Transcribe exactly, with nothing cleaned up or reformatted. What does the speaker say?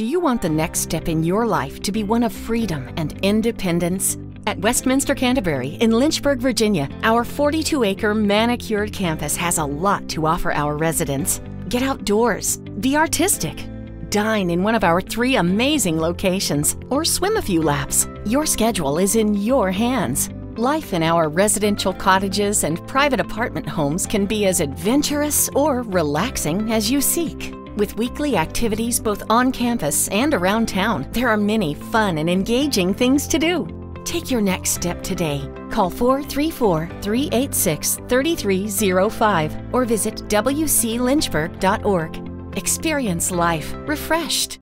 Do you want the next step in your life to be one of freedom and independence? At Westminster Canterbury in Lynchburg, Virginia, our forty-two acre manicured campus has a lot to offer our residents. Get outdoors, be artistic, dine in one of our three amazing locations, or swim a few laps. Your schedule is in your hands. Life in our residential cottages and private apartment homes can be as adventurous or relaxing as you seek. With weekly activities both on campus and around town, there are many fun and engaging things to do. Take your next step today. Call four three four, three eight six, three three zero five or visit w c lynchburg dot org. Experience life refreshed.